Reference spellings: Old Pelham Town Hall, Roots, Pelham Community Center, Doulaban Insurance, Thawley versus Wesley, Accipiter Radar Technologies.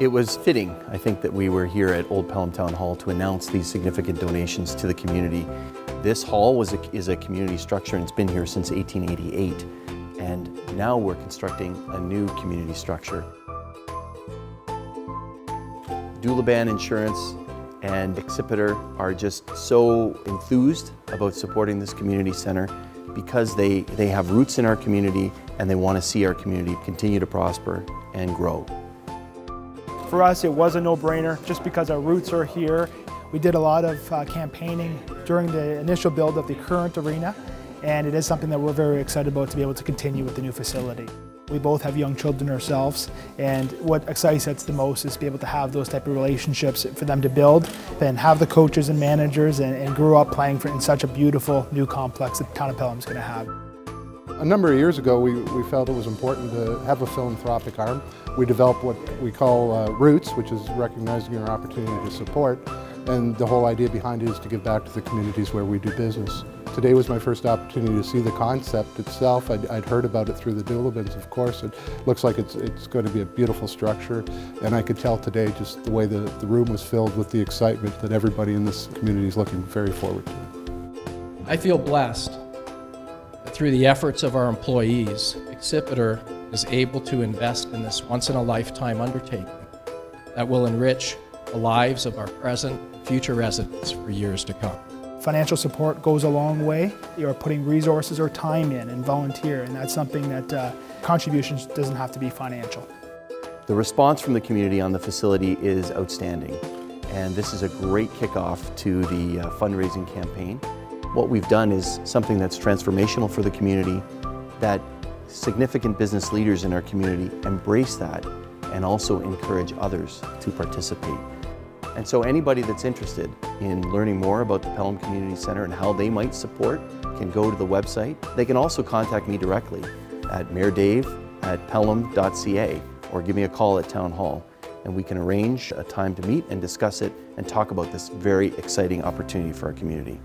It was fitting, I think, that we were here at Old Pelham Town Hall to announce these significant donations to the community. This hall is a community structure, and it's been here since 1888. And now we're constructing a new community structure. Doulaban Insurance and Accipiter are just so enthused about supporting this community center because they have roots in our community and they want to see our community continue to prosper and grow. For us, it was a no-brainer just because our roots are here. We did a lot of campaigning during the initial build of the current arena, and it is something that we're very excited about to be able to continue with the new facility. We both have young children ourselves, and what excites us the most is to be able to have those type of relationships for them to build and have the coaches and managers and grow up playing in such a beautiful new complex that the town of Pelham's going to have. A number of years ago, we felt it was important to have a philanthropic arm. We developed what we call Roots, which is recognizing our opportunity to support, and the whole idea behind it is to give back to the communities where we do business. Today was my first opportunity to see the concept itself. I'd heard about it through the Douliban's, of course. It looks like it's going to be a beautiful structure, and I could tell today just the way the room was filled with the excitement that everybody in this community is looking very forward to. I feel blessed that through the efforts of our employees, Accipiter is able to invest in this once-in-a-lifetime undertaking that will enrich the lives of our present and future residents for years to come. Financial support goes a long way. You're putting resources or time in and volunteer, and that's something that contributions doesn't have to be financial. The response from the community on the facility is outstanding, and this is a great kickoff to the fundraising campaign. What we've done is something that's transformational for the community, that significant business leaders in our community embrace that and also encourage others to participate. And so anybody that's interested in learning more about the Pelham Community Center and how they might support can go to the website. They can also contact me directly at mayordave@pelham.ca or give me a call at Town Hall, and we can arrange a time to meet and discuss it and talk about this very exciting opportunity for our community.